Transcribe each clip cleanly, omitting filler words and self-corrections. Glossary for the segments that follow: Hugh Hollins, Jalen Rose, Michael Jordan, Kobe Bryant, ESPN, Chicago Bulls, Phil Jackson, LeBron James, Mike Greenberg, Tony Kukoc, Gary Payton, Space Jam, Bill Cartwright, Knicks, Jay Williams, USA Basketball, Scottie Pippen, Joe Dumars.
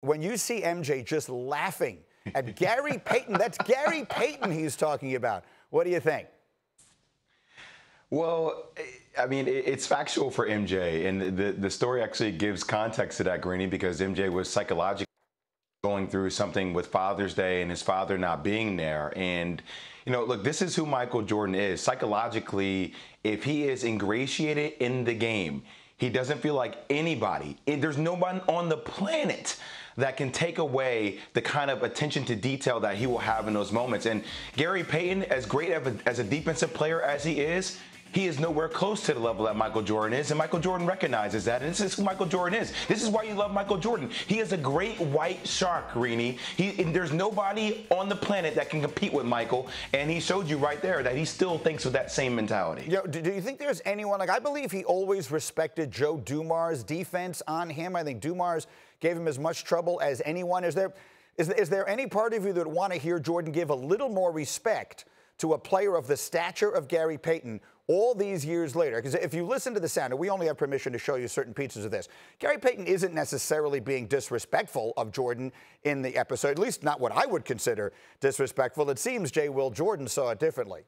when you see MJ just laughing at Gary Payton, that's Gary Payton he's talking about. What do you think? Well, I mean, it's factual for MJ, and the story actually gives context to that, Greeny, because MJ was psychologically going through something with Father's Day and his father not being there. And, you know, look, this is who Michael Jordan is. Psychologically, if he is ingratiated in the game, he doesn't feel like anybody, and there's no one on the planet that can take away the kind of attention to detail that he will have in those moments. And Gary Payton, as great as a defensive player as he is nowhere close to the level that Michael Jordan is, and Michael Jordan recognizes that, and this is who Michael Jordan is. This is why you love Michael Jordan. He is a great white shark, Greeny. There's nobody on the planet that can compete with Michael, and he showed you right there that he still thinks with that same mentality. Yo, do you think there's anyone, like, I believe he always respected Joe Dumars' defense on him. I think Dumars gave him as much trouble as anyone. Is there any part of you that would want to hear Jordan give a little more respect to a player of the stature of Gary Payton all these years later? Because if you listen to the sound, and we only have permission to show you certain pieces of this, Gary Payton isn't necessarily being disrespectful of Jordan in the episode, at least not what I would consider disrespectful. It seems J. Will Jordan saw it differently.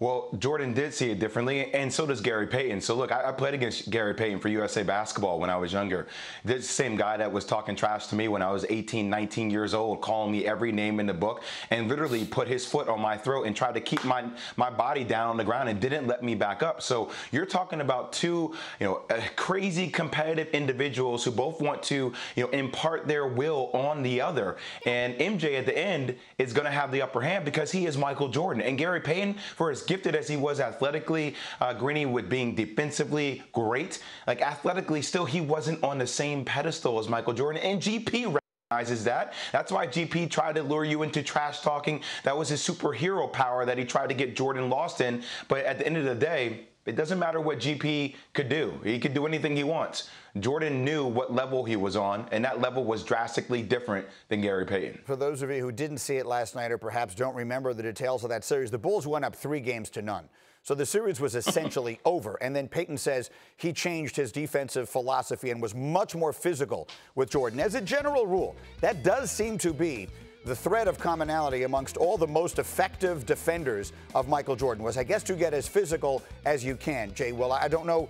Well, Jordan did see it differently, and so does Gary Payton. So, look, I played against Gary Payton for USA Basketball when I was younger. This same guy that was talking trash to me when I was 18, 19 years old, calling me every name in the book, and literally put his foot on my throat and tried to keep my body down on the ground and didn't let me back up. So you're talking about two, you know, crazy competitive individuals who both want to, you know, impart their will on the other. And MJ at the end is going to have the upper hand because he is Michael Jordan. And Gary Payton, for as gifted as he was athletically, Greeny, with being defensively great, like athletically still he wasn't on the same pedestal as Michael Jordan, and GP recognizes that. That's why GP tried to lure you into trash talking. That was his superhero power that he tried to get Jordan lost in, but at the end of the day, it doesn't matter what GP could do. He could do anything he wants. Jordan knew what level he was on, and that level was drastically different than Gary Payton. For those of you who didn't see it last night or perhaps don't remember the details of that series, the Bulls went up 3 games to none. So the series was essentially over. And then Payton says he changed his defensive philosophy and was much more physical with Jordan. As a general rule, that does seem to be the thread of commonality amongst all the most effective defenders of Michael Jordan was, I guess, to get as physical as you can, Jay Will. I don't know,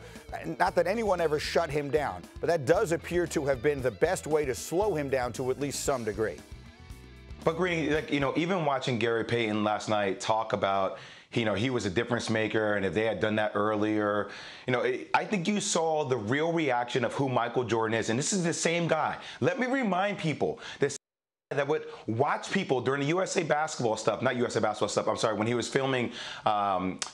not that anyone ever shut him down, but that does appear to have been the best way to slow him down to at least some degree. But Greeny, like, you know, even watching Gary Payton last night talk about, you know, he was a difference maker, and if they had done that earlier, you know, I think you saw the real reaction of who Michael Jordan is, and this is the same guy. Let me remind people, this that would watch people during the USA Basketball stuff, not USA Basketball stuff, I'm sorry, when he was filming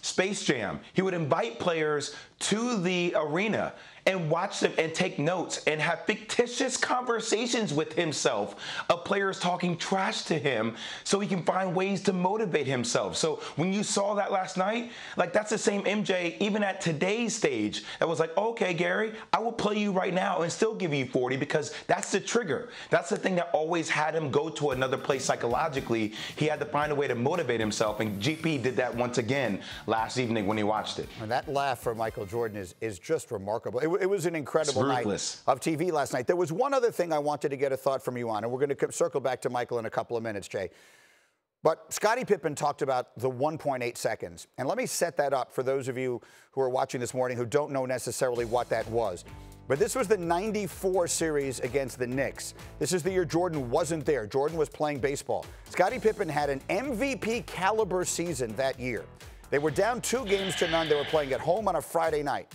Space Jam, he would invite players to the arena and watch them and take notes and have fictitious conversations with himself of players talking trash to him so he can find ways to motivate himself. So when you saw that last night, like, that's the same MJ even at today's stage that was like, okay, Gary, I will play you right now and still give you 40, because that's the trigger. That's the thing that always had him go to another place psychologically. He had to find a way to motivate himself, and GP did that once again last evening when he watched it. And that laugh for Michael Jordan is just remarkable. It was an incredible night of TV last night. There was one other thing I wanted to get a thought from you on, and we're going to circle back to Michael in a couple of minutes, Jay. But Scottie Pippen talked about the 1.8 seconds. And let me set that up for those of you who are watching this morning who don't know necessarily what that was. But this was the 94 series against the Knicks. This is the year Jordan wasn't there. Jordan was playing baseball. Scottie Pippen had an MVP caliber season that year. They were down 2 games to none. They were playing at home on a Friday night.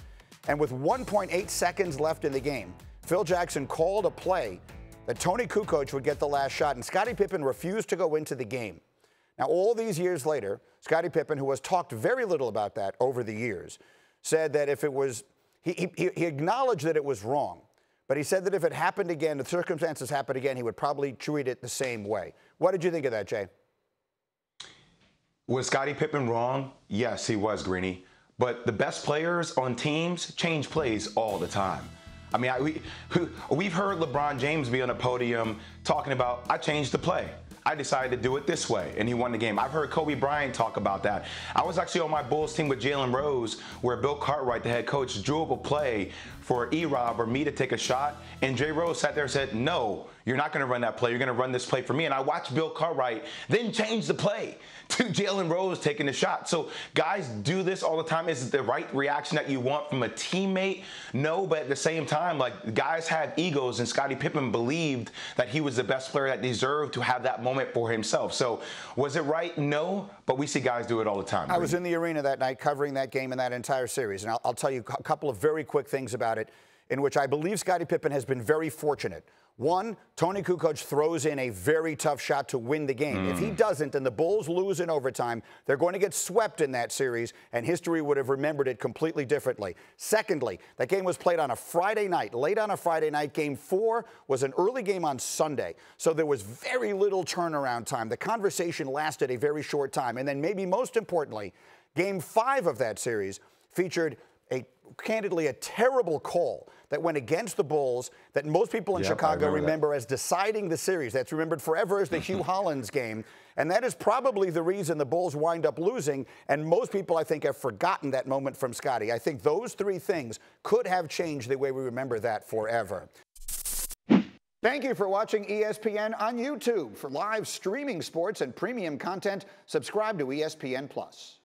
And with 1.8 seconds left in the game, Phil Jackson called a play that Tony Kukoc would get the last shot, and Scottie Pippen refused to go into the game. Now, all these years later, Scottie Pippen, who has talked very little about that over the years, said that if it was, he acknowledged that it was wrong, but he said that if it happened again, the circumstances happened again, he would probably treat it the same way. What did you think of that, Jay? Was Scottie Pippen wrong? Yes, he was, Greeny. But the best players on teams change plays all the time. I mean, we've heard LeBron James be on a podium talking about, I changed the play. I decided to do it this way, and he won the game. I've heard Kobe Bryant talk about that. I was actually on my Bulls team with Jalen Rose, where Bill Cartwright, the head coach, drew up a play for E-Rob or me to take a shot, and Jay Rose sat there and said, no, you're not going to run that play. You're going to run this play for me. And I watched Bill Cartwright then change the play to Jalen Rose taking the shot. So guys do this all the time. Is it the right reaction that you want from a teammate? No, but at the same time, like, guys have egos, and Scottie Pippen believed that he was the best player that deserved to have that moment for himself. So was it right? No, but we see guys do it all the time. I was in the arena that night covering that game and that entire series, and I'll tell you a couple of very quick things about it in which I believe Scottie Pippen has been very fortunate. One, Tony Kukoc throws in a very tough shot to win the game. If he doesn't, then the Bulls lose in overtime. They're going to get swept in that series, and history would have remembered it completely differently. Secondly, that game was played on a Friday night, late on a Friday night. Game four was an early game on Sunday, so there was very little turnaround time. The conversation lasted a very short time. And then maybe most importantly, game five of that series featured candidly a terrible call that went against the Bulls that most people in Chicago remember as deciding the series. That's remembered forever as the Hugh Hollins game. And that is probably the reason the Bulls wind up losing. And most people, I think, have forgotten that moment from Scottie. I think those three things could have changed the way we remember that forever. Thank you for watching ESPN on YouTube. For live streaming sports and premium content, subscribe to ESPN+.